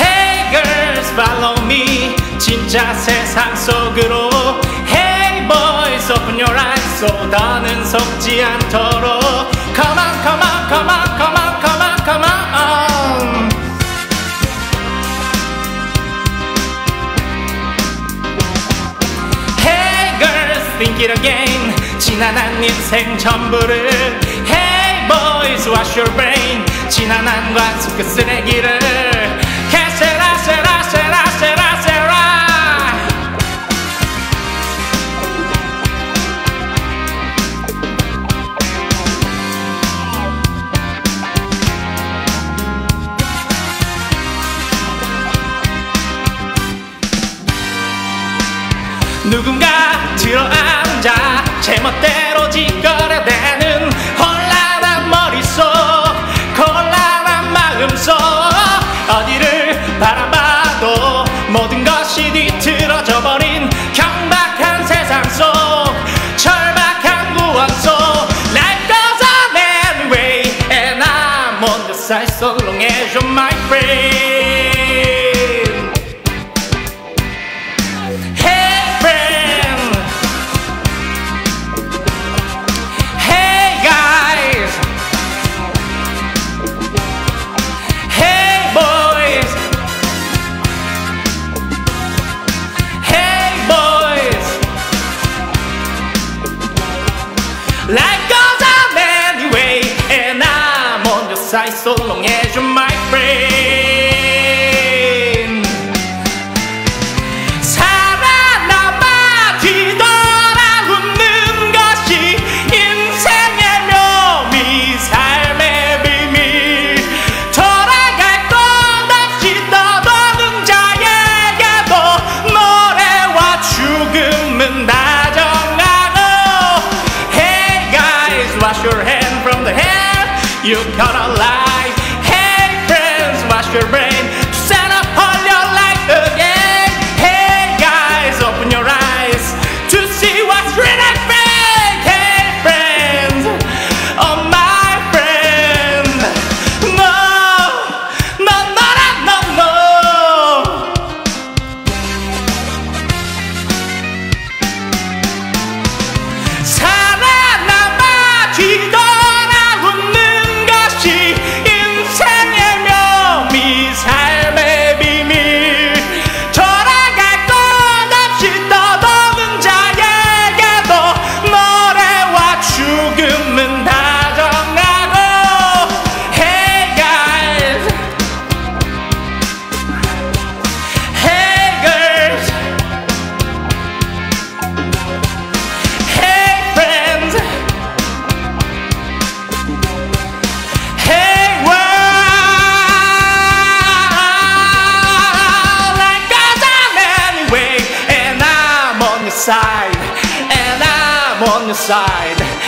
Hey girls, follow me. 진짜 세상 속으로. Hey boys, open your eyes. 쏟아는 속지 않도록. Come on, come on, come on, come on, come on, come on. Hey girls, think it again. 지난 한 인생 전부를. Hey boys, wash your brain. 지난 한 관습 그 쓰레기를. 캐세라 세라 세라 세라 세라. 누군가 들어앉아 제멋대로 짓거려대는 혼란한 머릿속 곤란한 마음속 어디를 바라봐도 모든 것이 뒤틀어져 버린 경박한 세상 속 절박한 구원 속 Life goes on anyway and I'm on the side so long as you're my friend. Life goes on anyway, and I'm on your side so long as you're my friend. 살아남아 뒤돌아 웃는 것이 인생의 묘미, 삶의 비밀. 돌아갈 것 없이 떠도는 자에게도 노래와 죽음은 your hand from the head, you've got a life. Hey friends, wash your brain to set up all your life again. Hey guys, open your eyes to see what's right at front. Hey friends, oh my friend. No, no, no, no, no. Side, and I'm on your side.